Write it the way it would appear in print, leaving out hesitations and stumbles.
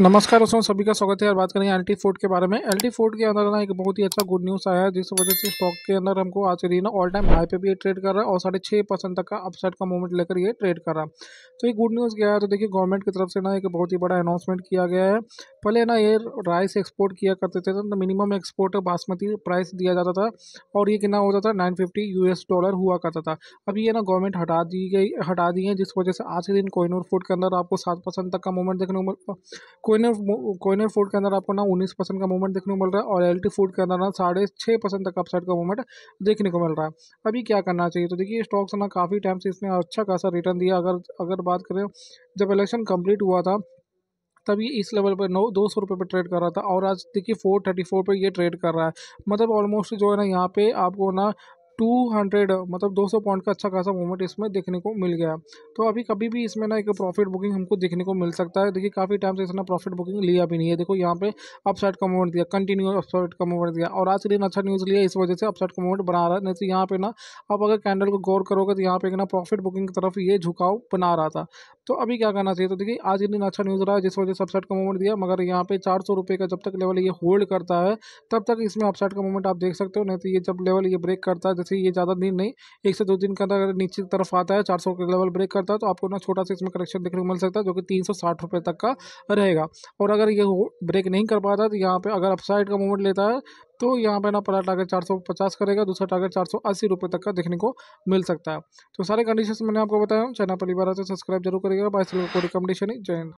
नमस्कार दोस्तों, सभी का स्वागत है। और बात करेंगे एलटी फूड के बारे में। एलटी फूड के अंदर ना एक बहुत ही अच्छा गुड न्यूज़ आया है, जिस वजह से स्टॉक के अंदर हमको आज के दिन ऑल टाइम हाई पे भी ये ट्रेड कर रहा है और 6.5% तक का अपसाइड का मूवमेंट लेकर ये ट्रेड कर रहा है। तो ये गुड न्यूज़ क्या है, तो देखिए गवर्नमेंट की तरफ से ना एक बहुत ही बड़ा अनाउंसमेंट किया गया है। पहले ना ये राइस एक्सपोर्ट किया करते थे तो मिनिमम एक्सपोर्ट बासमती प्राइस दिया जाता था और ये कितना होता था $950 हुआ करता था। अब ये ना गवर्नमेंट हटा दी है, जिस वजह से आज के दिन कोहिनूर फूड के अंदर आपको 7% तक का मूवमेंट देखने को मिला। कोइनर फूड के अंदर आपको ना 19% का मूवमेंट देखने को मिल रहा है और एलटी फूड के अंदर ना 6.5% तक अपसाइड का मूवमेंट देखने को मिल रहा है। अभी क्या करना चाहिए, तो देखिए स्टॉक्स ना काफ़ी टाइम से इसने अच्छा खासा रिटर्न दिया। अगर बात करें जब इलेक्शन कंप्लीट हुआ था तभी इस लेवल पर 200 रुपये पर ट्रेड कर रहा था और आज देखिए 434 पर ये ट्रेड कर रहा है। मतलब ऑलमोस्ट जो है ना यहाँ पे आपको ना 200 मतलब 200 पॉइंट का अच्छा खासा मूवमेंट इसमें देखने को मिल गया। तो अभी कभी भी इसमें ना एक प्रॉफिट बुकिंग हमको देखने को मिल सकता है। देखिए काफ़ी टाइम से इसने प्रॉफिट बुकिंग लिया भी नहीं है। देखो यहाँ पे अपसाइड का मूवमेंट दिया, कंटिन्यू अपसाइड का मूवमेंट दिया और आज के दिन अच्छा न्यूज़ लिया, इस वजह से अपसाइड का मूवमेंट बना रहा है। नहीं तो यहाँ पे ना आप अगर कैंडल को गौर करोगे तो यहाँ पे ना प्रॉफिट बुकिंग की तरफ ये झुकाव बना रहा था। तो अभी क्या करना चाहिए, तो देखिए आज के दिन अच्छा न्यूज़ रहा है, जिस वजह से अपसाइड का मूवमेंट दिया। मगर यहाँ पे 400 रुपये का जब तक लेवल ये होल्ड करता है तब तक इसमें अपसाइड का मूवमेंट आप देख सकते हो। नहीं तो ये जब लेवल ये ब्रेक करता है, जैसे ये ज़्यादा दिन नहीं 1 से 2 दिन के अंदर अगर नीचे की तरफ आता है 400 का लेवल ब्रेक करता है तो आपको ना छोटा सा इसमें करेक्शन देखने को मिल सकता है, जो कि 360 रुपये तक का रहेगा। और अगर ये ब्रेक नहीं कर पाता तो यहाँ पर अगर अपसाइड का मूवमेंट लेता है तो यहाँ पे ना पहला टारगेट 450 करेगा, दूसरा टारगेट 480 रुपये तक का देखने को मिल सकता है। तो सारे कंडीशंस मैंने आपको बताया। चैनल पर बार आते सब्सक्राइब जरूर करिएगा। बाय, इसलिए कोई रिकमेंडेशन नहीं। जय हिंद।